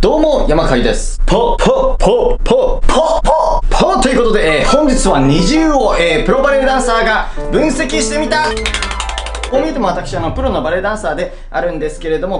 どうも、山狩です。ということで、本日はNiziUを、プロバレエダンサーが分析してみた。こう見えても私、プロのバレエダンサーであるんですけれども、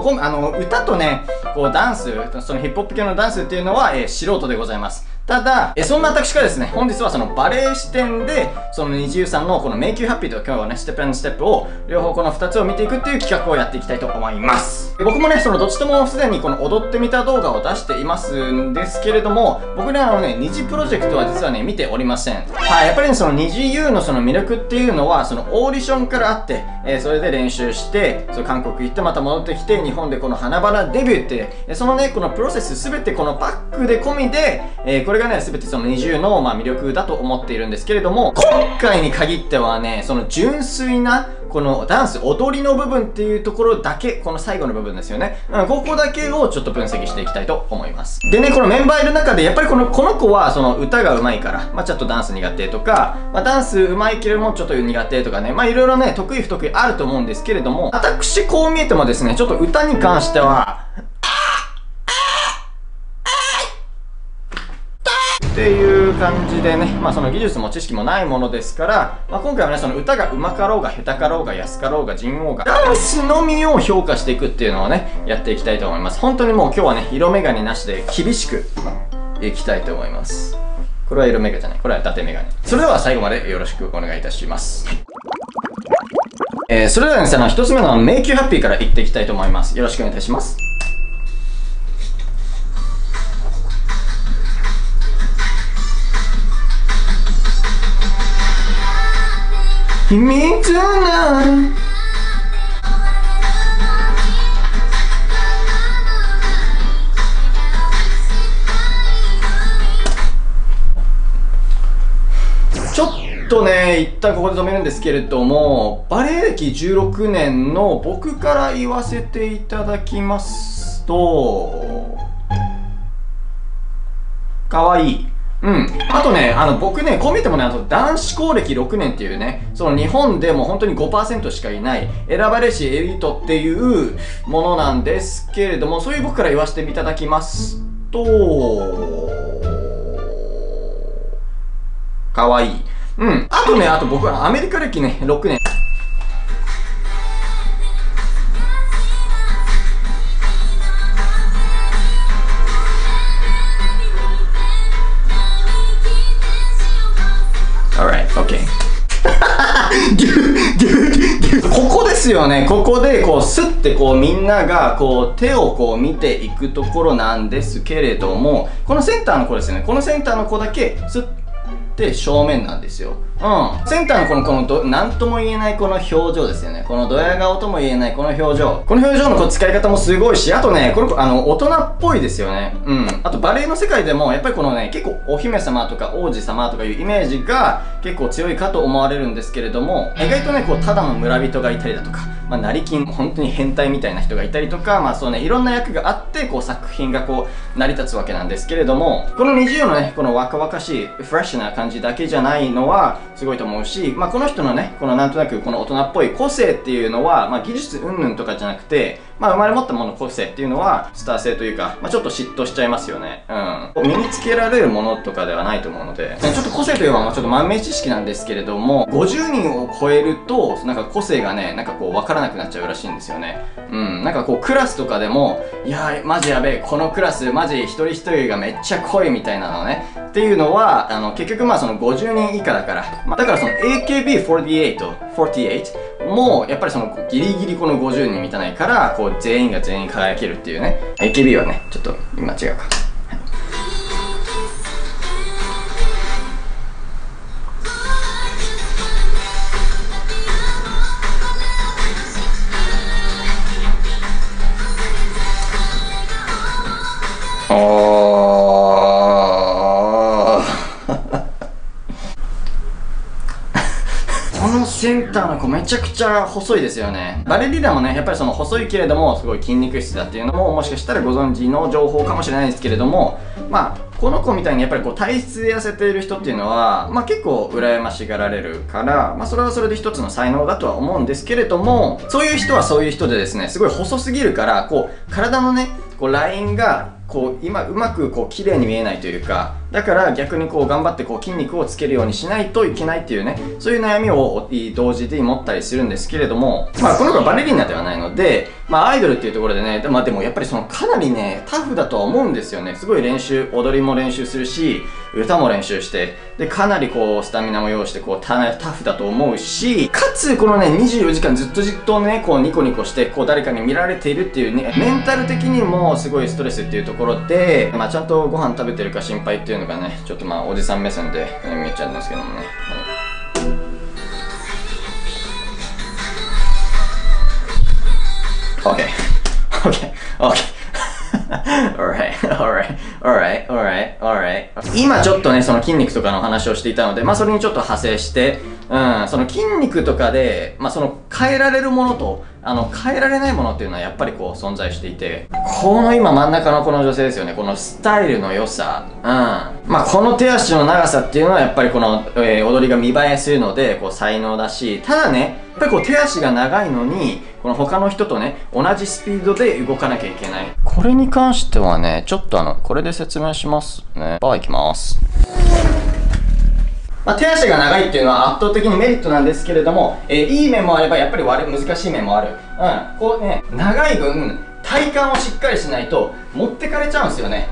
歌とね、こうダンス、そのヒップホップ系のダンスっていうのは、素人でございます。ただ、そんな私からですね、本日はそのバレエ視点で、そのNiziUさんのこの Make you happy と今日はね、Step and a step を、両方この2つを見ていくっていう企画をやっていきたいと思います。僕もね、そのどっちともすでにこの踊ってみた動画を出していますんですけれども、僕ね、NiziUプロジェクトは実はね、見ておりません。はい、やっぱりね、そのNiziUのその魅力っていうのは、そのオーディションからあって、それで練習して、その韓国行ってまた戻ってきて、日本でこの華々デビューって、そのね、このプロセスすべてこのパックで込みで、これがね、すべてそのNiziUの、魅力だと思っているんですけれども、今回に限ってはね、その純粋な、このダンス、踊りの部分っていうところだけ、この最後の部分ですよね。ここだけをちょっと分析していきたいと思います。でね、このメンバーいる中で、やっぱりこの子は、その歌が上手いから、ちょっとダンス苦手とか、ダンス上手いけれどもちょっと苦手とかね、いろいろね、得意不得意あると思うんですけれども、私こう見えてもですね、ちょっと歌に関しては、っていう感じでね、その技術も知識もないものですから、今回はね、その歌が上手かろうが下手かろうが安かろうが人王がダンスのみを評価していくっていうのをね、やっていきたいと思います。本当にもう今日はね、色眼鏡なしで厳しくいきたいと思います。これは色眼鏡じゃない、これは伊達眼鏡。それでは最後までよろしくお願いいたします。それではですね、1つ目の Make you happy からいっていきたいと思います。よろしくお願いいたします。君となるちょっとね、一旦ここで止めるんですけれども、バレエ歴16年の僕から言わせていただきますと、かわいい。あとね、僕ね、こう見てもね、男子校歴6年っていうね、その日本でも本当に 5% しかいない、選ばれしエリートっていうものなんですけれども、そういう僕から言わせていただきますと、かわいい。あとね、あと僕はアメリカ歴ね、6年。ここですよね。ここでこうスッてこうみんながこう手をこう見ていくところなんですけれども、このセンターの子ですよね。このセンターの子だけスッて正面なんですよ。センターのこのなんとも言えないこの表情ですよね。このドヤ顔とも言えないこの表情。この表情の使い方もすごいし、あとね、この大人っぽいですよね。あとバレエの世界でも、やっぱりこのね、結構お姫様とか王子様とかいうイメージが結構強いかと思われるんですけれども、意外とね、ただの村人がいたりだとか、成金、本当に変態みたいな人がいたりとか、そうね、いろんな役があって、作品が成り立つわけなんですけれども、このNiziUのね、この若々しい、フレッシュな感じだけじゃないのは、すごいと思うし、この人のね、なんとなくこの大人っぽい個性っていうのは、技術云々とかじゃなくて、生まれ持ったものの個性っていうのは、スター性というか、ちょっと嫉妬しちゃいますよね。身につけられるものとかではないと思うので、ちょっと個性というのは、ちょっと豆知識なんですけれども、50人を超えると、なんか個性がね、なんかわからなくなっちゃうらしいんですよね。なんかクラスとかでも、いやー、マジやべえ、このクラス、マジ一人一人がめっちゃ濃いみたいなのね。っていうのは、結局その50人以下だから、だからその AKB48 もやっぱりそのギリギリこの50人満たないから、全員が全員輝けるっていうね。 AKB はね、ちょっと今違うか。センターの子めちゃくちゃ細いですよね。バレリーナもね、やっぱりその細いけれどもすごい筋肉質だっていうのももしかしたらご存知の情報かもしれないですけれども、この子みたいにやっぱり体質で痩せている人っていうのは、結構羨ましがられるから、それはそれで一つの才能だとは思うんですけれども、そういう人はそういう人でですね、すごい細すぎるから、体のね、ラインがこう今うまくこう綺麗に見えないというか、だから逆にこう頑張ってこう筋肉をつけるようにしないといけないっていうね、そういう悩みを同時に持ったりするんですけれども、まあこの子はバレリーナではないので、まあアイドルっていうところでね、まあでもやっぱりそのかなりねタフだとは思うんですよね。すごい練習、踊りも練習するし歌も練習して、でかなりこうスタミナも用意してこうタフだと思うし、かつこのね24時間ずっとじっとねこうニコニコしてこう誰かに見られているっていうね、メンタル的にもすごいストレスっていうところで、まあちゃんとご飯食べてるか心配っていうのがね、ちょっとまあおじさん目線で見えちゃうんですけどもね、はい、OKOKOK Alright. 今ちょっとねその筋肉とかの話をしていたので、まあそれにちょっと派生して、その筋肉とかで、まあその変えられるものと変えられないものっていうのはやっぱりこう存在していて、この今真ん中のこの女性ですよね、このスタイルの良さ、まあこの手足の長さっていうのはやっぱりこの、踊りが見栄えするのでこう才能だし、ただねやっぱりこう手足が長いのにこの他の人とね同じスピードで動かなきゃいけない、これに関してはねちょっとこれで説明しますね。バー行きます。まあ、手足が長いっていうのは圧倒的にメリットなんですけれども、いい面もあればやっぱり難しい面もある。こうね長い分体幹をしっかりしないと持ってかれちゃうんですよね。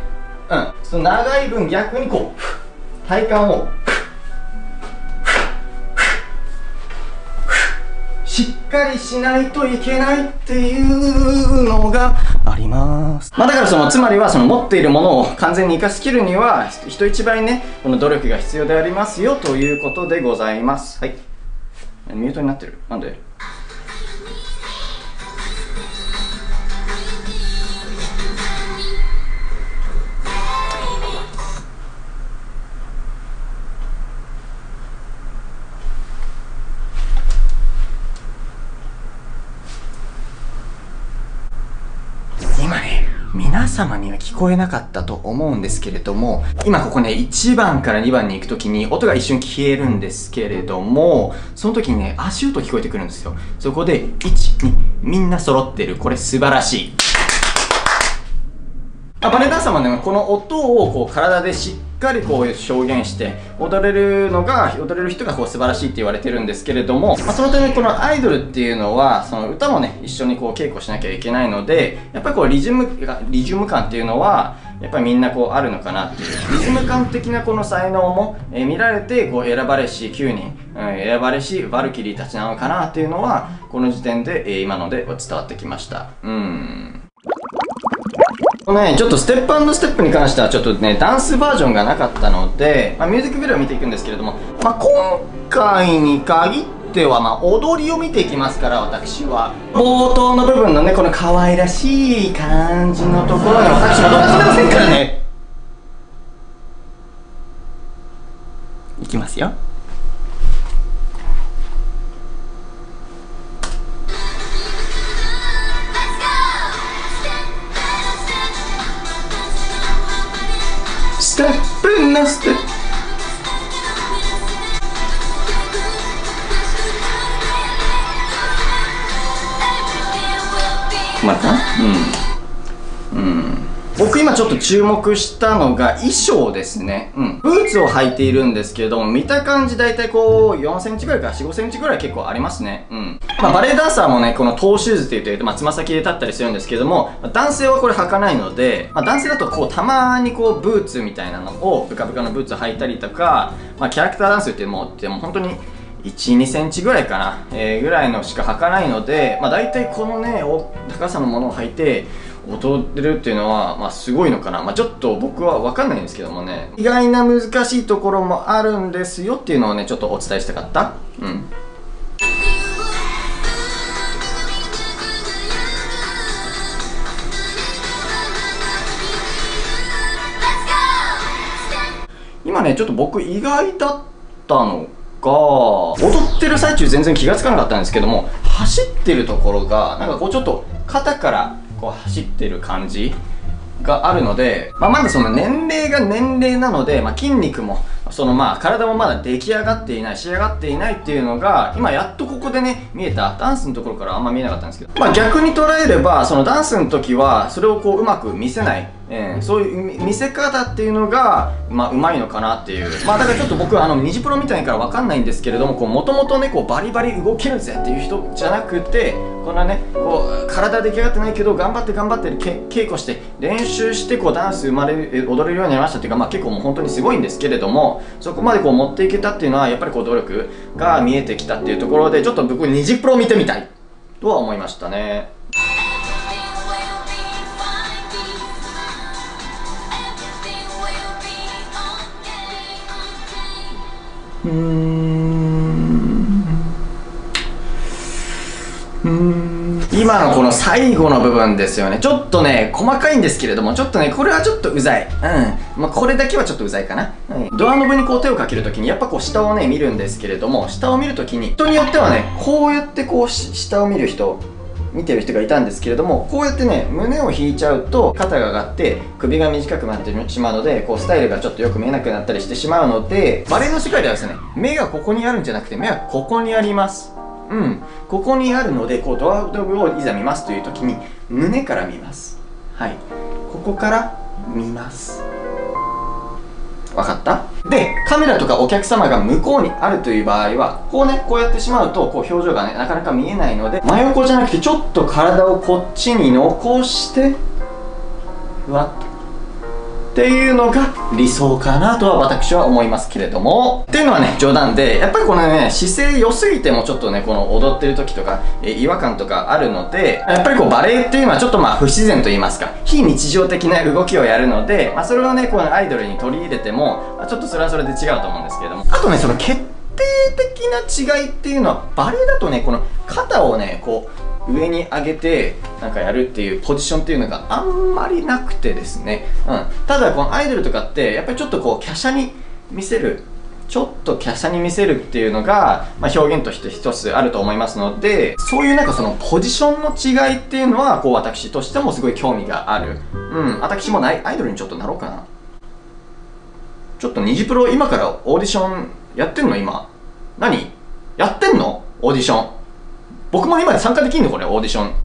その長い分逆にこう体幹をしっかりしないといけないっていうのがあります。まあだからつまりはその持っているものを完全に活かしきるには人一倍ねこの努力が必要でありますよということでございます。はい。ミュートになってる。なんで？皆様には聞こえなかったと思うんですけれども、今ここね1番から2番に行くときに音が一瞬消えるんですけれども、その時にね足音聞こえてくるんですよ。そこで1、2みんな揃ってる、これ素晴らしい。バレエダンサーもねこの音をこう体でしっかりこう表現して踊れる人がこう素晴らしいって言われてるんですけれども、そのためにこのアイドルっていうのはその歌もね一緒にこう稽古しなきゃいけないので、やっぱりこうリズム感っていうのはやっぱりみんなこうあるのかなっていう、リズム感的なこの才能も見られてこう選ばれし9人、選ばれしヴァルキリーたちなのかなっていうのはこの時点で今ので伝わってきました。ちょっとステップ&ステップに関してはちょっとねダンスバージョンがなかったので、ミュージックビデオを見ていくんですけれども、今回に限っては踊りを見ていきますから、私は冒頭の部分のねこの可愛らしい感じのところに私も踊らせませんからね。いきますよ。ステップ&ステップ。僕今ちょっと注目したのが衣装ですね。ブーツを履いているんですけれども、見た感じ大体こう4センチぐらいから4、5センチぐらい結構ありますね。バレエダンサーもねこのトーシューズって言って、つま先で立ったりするんですけども、男性はこれ履かないので、男性だとこうたまにこうブーツみたいなのをブカブカのブーツ履いたりとか、キャラクターダンスってもう本当に1、2センチぐらいかな、ぐらいのしか履かないので、大体このね高さのものを履いて踊れるっていうのは、すごいのかな。ちょっと僕は分かんないんですけどもね、意外な難しいところもあるんですよっていうのをねちょっとお伝えしたかった。今ねちょっと僕意外だったのが、踊ってる最中全然気がつかなかったんですけども、走ってるところがなんかこうちょっと肩からこう走ってる感じがあるので、まだその年齢が年齢なので、筋肉も体もまだ出来上がっていない仕上がっていないっていうのが今やっとここでね見えた。ダンスのところからあんま見えなかったんですけど、逆に捉えればそのダンスの時はそれをこううまく見せないそういう見せ方っていうのが、まあ、うまいのかなっていう、まあ、だからちょっと僕はニジプロみたいから分かんないんですけれども、もともとねこうバリバリ動けるぜっていう人じゃなくて、こんなねこう体出来上がってないけど頑張って稽古して練習してこうダンス踊れるようになりましたっていうか、まあ、結構もう本当にすごいんですけれども、そこまでこう持っていけたっていうのはやっぱりこう努力が見えてきたっていうところで、ちょっと僕ニジプロ見てみたいとは思いましたね。今のこの最後の部分ですよね。ちょっとね細かいんですけれども、ちょっとねこれはちょっとうざい、まあ、これだけはちょっとうざいかな、ドアノブにこう手をかけるときにやっぱこう下をね見るんですけれども、下を見るときに人によってはねこうやってこう下を見る人見てる人がいたんですけれども、こうやってね胸を引いちゃうと肩が上がって首が短くなってしまうので、こうスタイルがちょっとよく見えなくなったりしてしまうので、バレエの世界ではですね、目がここにあるんじゃなくて目はここにあります。ここにあるので、こうドアノブをいざ見ますという時に胸から見ます。ここから見ます。わかった？で、カメラとかお客様が向こうにあるという場合は、こうね、こうやってしまうと、こう表情がね、なかなか見えないので、真横じゃなくて、ちょっと体をこっちに残して、ふわっと。っていうのが理想かなとは私は思いますけれども、っていうのはね冗談で、やっぱりこのね姿勢良すぎてもちょっとねこの踊ってる時とか違和感とかあるので、やっぱりこうバレエっていうのはちょっとまあ不自然と言いますか、非日常的な動きをやるので、まあ、それをねこのアイドルに取り入れても、まあ、ちょっとそれはそれで違うと思うんですけれども、あとねその決定的な違いっていうのは、バレエだとねこの肩をねこう上に上げてなんかやるっていうポジションっていうのがあんまりなくてですね、ただこのアイドルとかってやっぱりちょっとこう華奢に見せるっていうのが、まあ、表現として一つあると思いますので、そういうなんかそのポジションの違いっていうのはこう私としてもすごい興味がある。私もアイドルにちょっとなろうかな。ちょっとニジプロ今からオーディションやってんの？今何やってんの？オーディション僕も今参加できんのこれ、オーディション。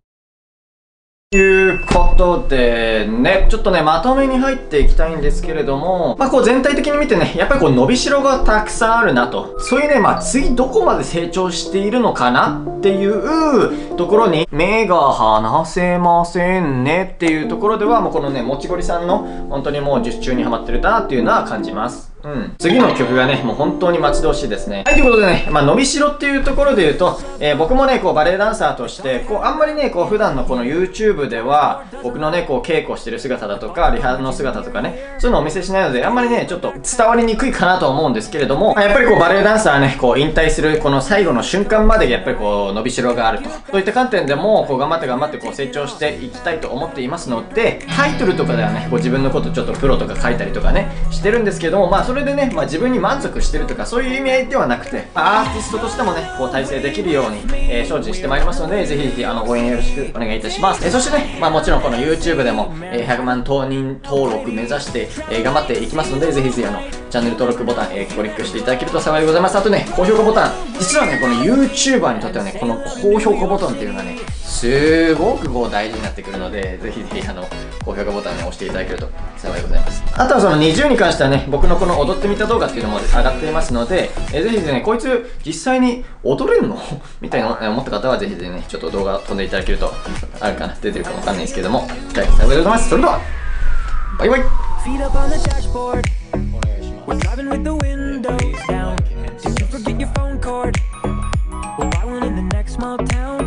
ということでね、ちょっとね、まとめに入っていきたいんですけれども、まあこう全体的に見てね、やっぱりこう伸びしろがたくさんあるなと。そういうね、まあ次どこまで成長しているのかなっていうところに、目が離せませんねっていうところでは、もうこのね、もちごりさんの本当にもう術中にはまってるなっていうのは感じます。次の曲がね、もう本当に待ち遠しいですね。はい、ということでね、まあ、伸びしろっていうところで言うと、僕もね、こう、バレエダンサーとして、こう、あんまりね、こう、普段のこの YouTube では、僕のね、こう、稽古してる姿だとか、リハの姿とかね、そういうのをお見せしないので、あんまりね、ちょっと伝わりにくいかなと思うんですけれども、やっぱりこう、バレエダンサーね、こう、引退する、この最後の瞬間まで、やっぱりこう、伸びしろがあると。そういった観点でも、こう、頑張って、こう、成長していきたいと思っていますので、タイトルとかではね、こう、自分のことちょっとプロとか書いたりとかね、してるんですけども、まあ、それでね、まあ、自分に満足してるとかそういう意味合いではなくて、まあ、アーティストとしてもねこう体制できるように、精進してまいりますので、ぜひぜひ応援よろしくお願いいたします。そしてね、まあ、もちろんこの YouTube でも、100万人登録目指して、頑張っていきますので、ぜひぜひチャンネル登録ボタン、クリックしていただけると幸いでございます。あとね、高評価ボタン、実はねこの YouTuber にとってはねこの高評価ボタンっていうのはねすごくこう大事になってくるので、ぜひぜひ高評価ボタンを、ね、押していただけると幸いでございます。あとはそのNiziUに関してはね、僕のこの踊ってみた動画っていうのも上がっていますので、ぜひね、こいつ実際に踊れるのみたいな思った方はぜひね、ちょっと動画飛んでいただけると、あるかな、出てるかわかんないですけども、期待してありがとうございます。それではバイバイ。お願いします。